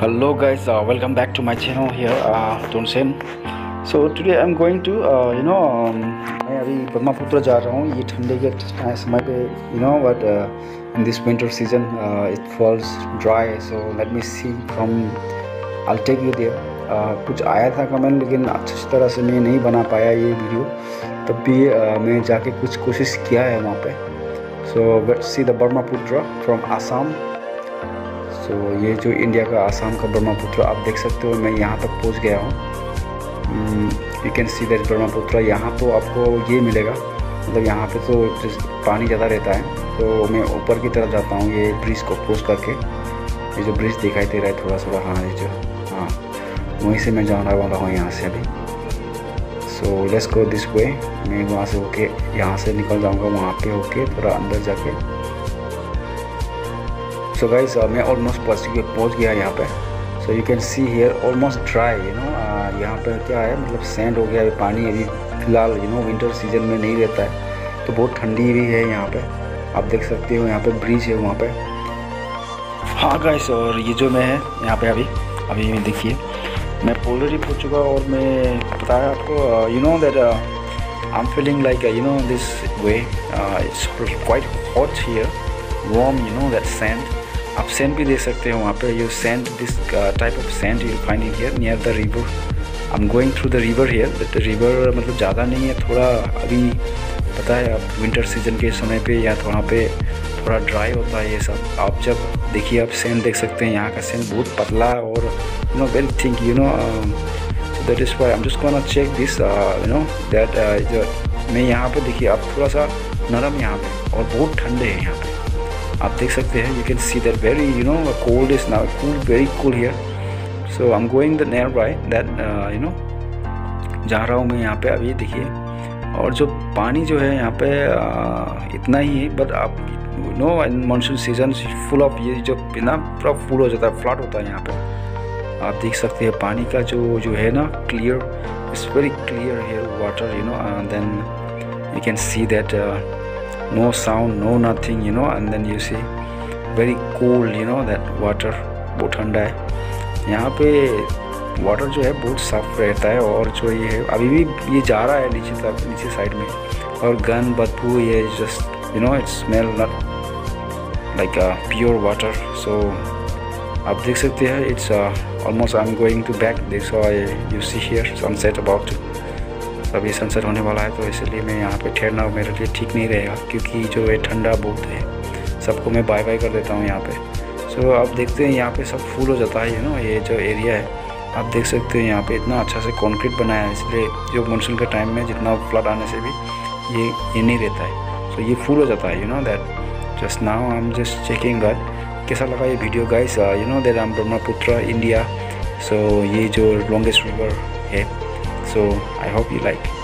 Hello guys, welcome back to my channel here, Tonsen. So today I'm going to मैं अभी ब्रह्मपुत्र जा रहा हूँ. ये ठंडे के समय पे but in this winter season it falls dry, so let me see from I'll take you there. कुछ आया था कमेंट लेकिन अच्छी तरह से मैं नहीं बना पाया ये वीडियो. तब भी मैं जाके कुछ कोशिश किया है वहाँ पे. So let's see the Brahmaputra from Assam. तो ये जो इंडिया का आसाम का ब्रह्मपुत्र आप देख सकते हो, मैं यहाँ तक पहुँच गया हूँ. You can see that Brahmaputra. यहाँ तो आपको ये मिलेगा, मतलब यहाँ पे तो पानी ज़्यादा रहता है. तो मैं ऊपर की तरफ जाता हूँ ये ब्रिज को क्रॉस करके. ये जो ब्रिज दिखाई दे रहा है थोड़ा थोड़ा, हाँ ये जो, हाँ वहीं से मैं जाना वाला हूँ यहाँ से अभी. So let's go this way. मैं वहाँ से होके यहाँ से निकल जाऊँगा, वहाँ पर होके थोड़ा अंदर जाके. So guys, मैं ऑलमोस्ट पहुँच गया यहाँ पे. So you can see here almost dry, यहाँ पे क्या है मतलब सैंड हो गया है पानी. अभी फिलहाल विंटर सीजन में नहीं रहता है, तो बहुत ठंडी भी है यहाँ पे. आप देख सकते हो यहाँ पे ब्रिज है वहाँ पे. हाँ गाइस, और ये जो मैं है यहाँ पे अभी मैं देखिए मैं ऑलरेडी पहुँच चुका. और मैं बताया आपको that I am feeling like this way. It's quite hot here, warm that sand. आप सैंड भी देख सकते हो वहाँ पे. You sand, this type of sand you find in here near the river. I am going through the river here. The river मतलब ज़्यादा नहीं है, थोड़ा अभी पता है आप विंटर सीजन के समय पे या वहाँ पे थोड़ा ड्राई होता है ये सब. आप जब देखिए आप सैंड देख सकते हैं. यहाँ का सैंड बहुत पतला और very think that is why I am just gonna check this that. मैं यहाँ पर देखिए आप थोड़ा सा नरम यहाँ पर, और बहुत ठंडे हैं यहाँ पर. आप देख सकते हैं. You can see that very cold is now, cool very cool here. So I am going the near by that जा रहा हूँ मैं यहाँ पे अभी देखिए. और जो पानी जो है यहाँ पे इतना ही है, बट आप in monsoon season full of ये जो बिना पूरा फुल हो जाता है, फ्लड होता है यहाँ पे. आप देख सकते हैं पानी का जो है ना clear, it's very clear here water then you can see that no sound, no nothing and then you see very cold that water. बहुत ठंडा है यहाँ पे. वाटर जो है बहुत साफ रहता है. और जो ये है अभी भी ये जा रहा है नीचे तक, नीचे साइड में. और गन बदबू ये just it's smell not like pure water. So आप देख सकते हैं it's almost I am going to back. This you see here sunset about. अभी सनसेट होने वाला है, तो इसलिए मैं यहाँ पे ठहरना मेरे लिए ठीक नहीं रहेगा, क्योंकि जो है ठंडा बहुत है. सबको मैं बाय बाय कर देता हूँ यहाँ पे. सो आप देखते हैं यहाँ पे सब फूल हो जाता है ये जो एरिया है. आप देख सकते हैं यहाँ पे इतना अच्छा से कंक्रीट बनाया है, इसलिए जो मानसून के टाइम में जितना फ्लड आने से भी ये नहीं रहता है. सो ये फूल हो जाता है that. Just now I am just checking that. कैसा लगा ये video guys? That I am Brahmaputra India. So ये जो लॉन्गेस्ट रिवर है, so I hope you like.